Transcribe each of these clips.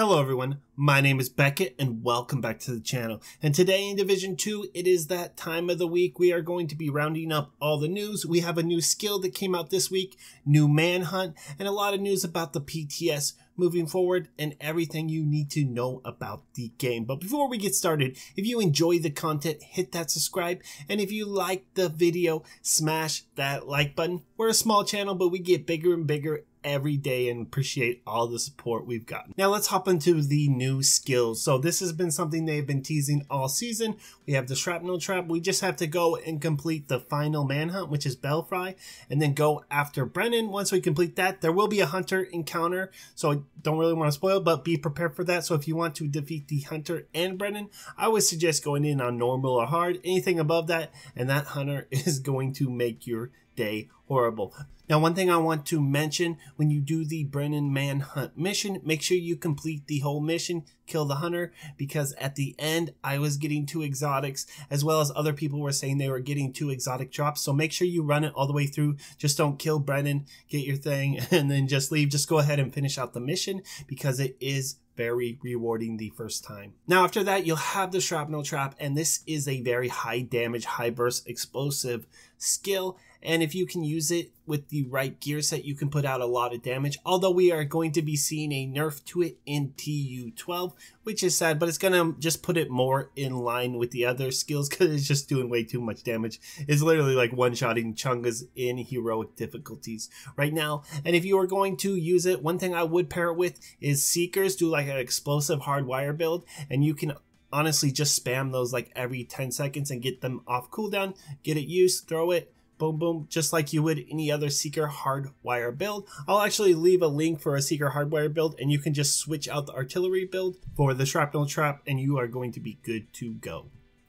Hello everyone, my name is Beckett and welcome back to the channel. And today in Division 2, it is that time of the week. We are going to be rounding up all the news. We have a new skill that came out this week, new manhunt, and a lot of news about the PTS moving forward and everything you need to know about the game. But before we get started, if you enjoy the content, hit that subscribe. And if you like the video, smash that like button. We're a small channel, but we get bigger and bigger every day and appreciate all the support we've gotten. Now let's hop into the new skills. So this has been something they've been teasing all season. We have the Shrapnel Trap. We just have to go and complete the final manhunt, which is Belfry, and then go after Brennan. Once we complete that, there will be a hunter encounter, so I don't really want to spoil, but be prepared for that. So if you want to defeat the hunter and Brennan, I would suggest going in on normal or hard. Anything above that and that hunter is going to make your day horrible. Now, one thing I want to mention, when you do the Brennan manhunt mission, make sure you complete the whole mission, kill the hunter, because at the end I was getting two exotics, as well as other people were saying they were getting two exotic drops. So make sure you run it all the way through. Just don't kill Brennan, get your thing, and then just leave. Just go ahead and finish out the mission because it is very rewarding the first time. Now after that, you'll have the Shrapnel Trap, and this is a very high damage, high burst explosive skill, and if you can use it with the right gear set, you can put out a lot of damage. Although we are going to be seeing a nerf to it in TU12, which is sad, but it's gonna just put it more in line with the other skills because it's just doing way too much damage. It's literally like one-shotting Chungas in heroic difficulties right now. And if you are going to use it, one thing I would pair it with is Seekers. Do like an explosive hardwire build, and you can honestly just spam those like every 10 seconds and get them off cooldown, get it used, throw it, boom boom, just like you would any other Seeker hardwire build. I'll actually leave a link for a Seeker hardwire build, and you can just switch out the artillery build for the Shrapnel Trap and you are going to be good to go.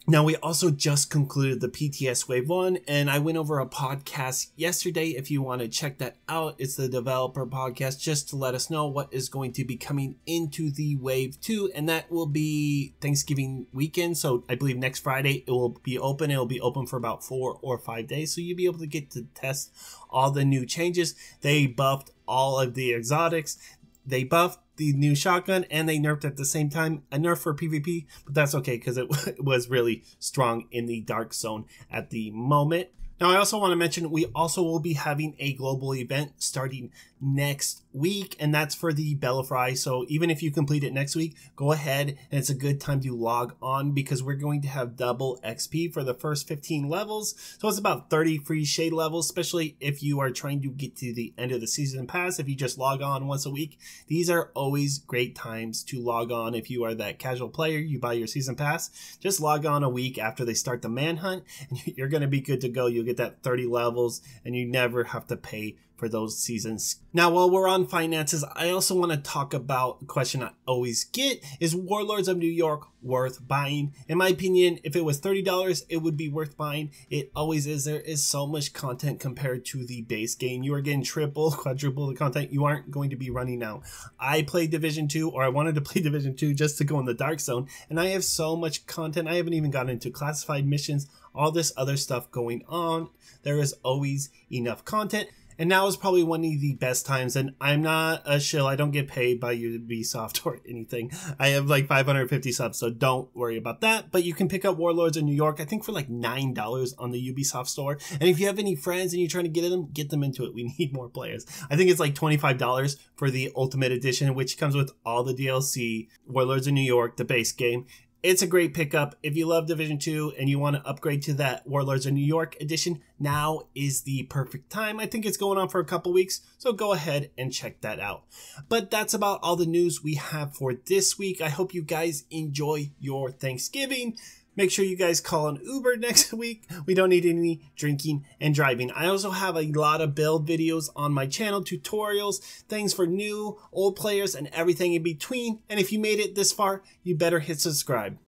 Now, we also just concluded the PTS Wave 1, and I went over a podcast yesterday. If you want to check that out, it's the developer podcast, just to let us know what is going to be coming into the Wave 2, and that will be Thanksgiving weekend. So I believe next Friday it will be open. It will be open for about 4 or 5 days, so you'll be able to get to test all the new changes. They buffed all of the exotics. They buffed the new shotgun, and they nerfed at the same time. A nerf for PvP, but that's okay because it was really strong in the dark zone at the moment. Now, I also want to mention we also will be having a global event starting next week, and that's for the Belfry. So even if you complete it next week, go ahead, and it's a good time to log on because we're going to have double XP for the first 15 levels. So it's about 30 free shade levels, especially if you are trying to get to the end of the season pass. If you just log on once a week, these are always great times to log on. If you are that casual player, you buy your season pass, just log on a week after they start the manhunt, and you're going to be good to go. You'll get that 30 levels and you never have to pay for those seasons. Now, while we're on finances, I also want to talk about a question I always get is Warlords of New York worth buying? In my opinion, if it was $30, it would be worth buying. It always is. There is so much content compared to the base game. You are getting triple, quadruple the content. You aren't going to be running out. I played Division 2, or I wanted to play Division 2 just to go in the dark zone, and I have so much content. I haven't even gotten into classified missions, all this other stuff going on. There is always enough content. And now is probably one of the best times, and I'm not a shill. I don't get paid by Ubisoft or anything. I have like 550 subs, so don't worry about that. But you can pick up Warlords of New York, I think for like $9 on the Ubisoft store. And if you have any friends and you're trying to get them into it. We need more players. I think it's like $25 for the Ultimate Edition, which comes with all the DLC, Warlords of New York, the base game. It's a great pickup. If you love Division 2 and you want to upgrade to that Warlords of New York edition, now is the perfect time. I think it's going on for a couple weeks, so go ahead and check that out. But that's about all the news we have for this week. I hope you guys enjoy your Thanksgiving. Make sure you guys call an Uber next week. We don't need any drinking and driving. I also have a lot of build videos on my channel, tutorials, things for new, old players, and everything in between. And if you made it this far, you better hit subscribe.